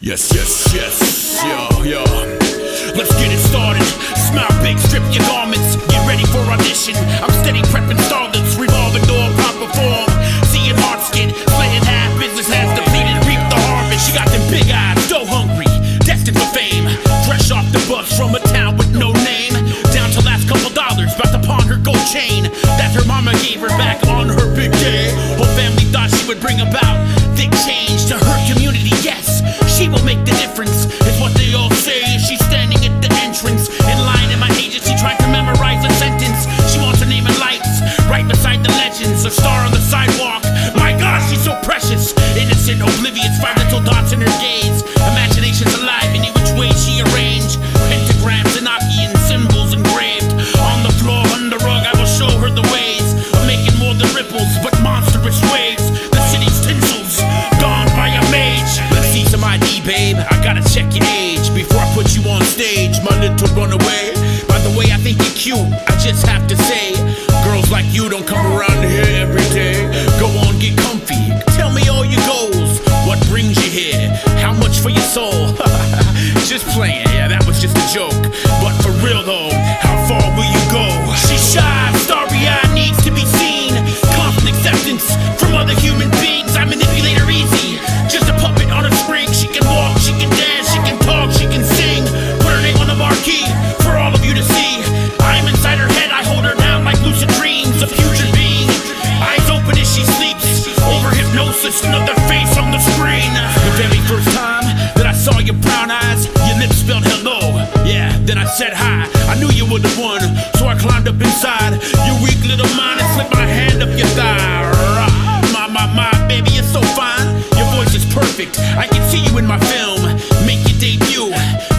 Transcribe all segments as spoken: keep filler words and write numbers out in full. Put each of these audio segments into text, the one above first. Yes, yes, yes, yo, yo. Let's get it started. Smile big, strip your garments. Get ready for audition. I'm steady prepping starlets. Revolving door, pop perform. Seeing hard skin, splitting half, business has depleted. Reap the harvest. She got them big eyes, so hungry, destined for fame. Fresh off the bus from a town with no name. Down to last couple dollars, about to pawn her gold chain that her mama gave her back on her big day. Whole family thought she would bring about big change to her community. Yes, she will make the difference, is what they all say. She's standing at the entrance, in line at my agency, trying to memorize a sentence. She wants her name in lights, right beside the legends. A star on the sidewalk, my gosh, she's so precious. Innocent, oblivious, five little dots in her gaze. Imagination's alive any which way she arranged. Pentagrams and Enochian symbols engraved. On the floor, on the rug, I will show her the ways of making more than ripples, but monstrous waves. The city's tinsels, dawned by a mage. Some I D, babe, I gotta check your age before I put you on stage, my little runaway. By the way, I think you're cute, I just have to say, girls like you don't come around here every day. Go on, get comfy, tell me all your goals. What brings you here? How much for your soul? Just playing, yeah, that was just a joke. But for real though, how far will you go? She's shy, starry-eyed, needs to be seen. Constant acceptance from other human beings. I manipulate her easy, just a puppet on a string. She can walk, she can dance, she can talk, she can sing. Put her name on the marquee for all of you to see. I'm inside her head, I hold her down like lucid dreams. A future being, eyes open as she sleeps. Over hypnosis, another face on the screen. The very first time that I saw your brown eyes, your lips spelled hello, yeah, then I said hi. I knew you were the one, so I climbed up inside your weak little mind and slipped my hand up your thigh. My, my, my, baby, you're so fine. Your voice is perfect, I can see you in my film. Make your debut,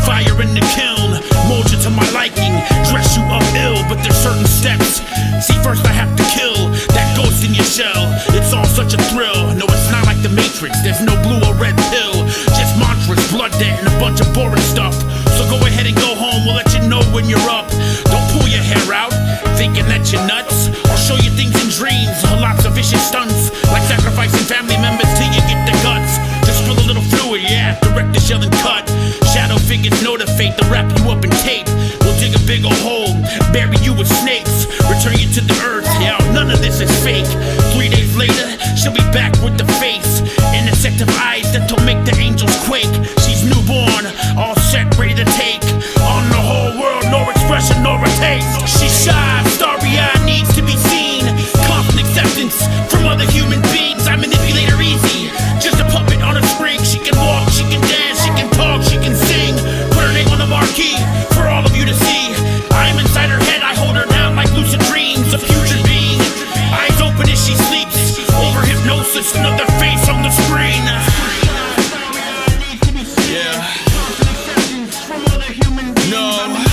fire in the kiln. Mold you to my liking, dress you up ill. But there's certain steps, see first I have to kill that ghost in your shell. It's all such a thrill, no it's not like the Matrix. There's no blue or red pill, just monstrous, blood debt and a bunch of boring stuff. So go ahead and go home, we'll let you know when you're up. Don't pull your hair out, thinking that you're nuts. I'll show you things in dreams, lots of vicious stunts. Sacrificing family members till you get the guts. Just spill a little fluid, yeah, direct the shell and cut. Shadow figures know the fate, they'll wrap you up in tape. We'll dig a big old hole, bury you with snakes. Return you to the earth, yeah, none of this is fake. Three days later, she'll be back with the face and a set of eyes that'll make the angels quake. She's newborn, all set, ready to take on the whole world, no expression, nor a taste. She's shy, starry-eyed, needs to be seen. Constant acceptance from other human beings. I manipulate her easy, just a puppet on a string. She can walk, she can dance, she can talk, she can sing. Put her name on the marquee for all of you to see. I'm inside her head, I hold her down like lucid dreams. A future being, eyes open as she sleeps. Over hypnosis, another face on the screen. Yeah. No.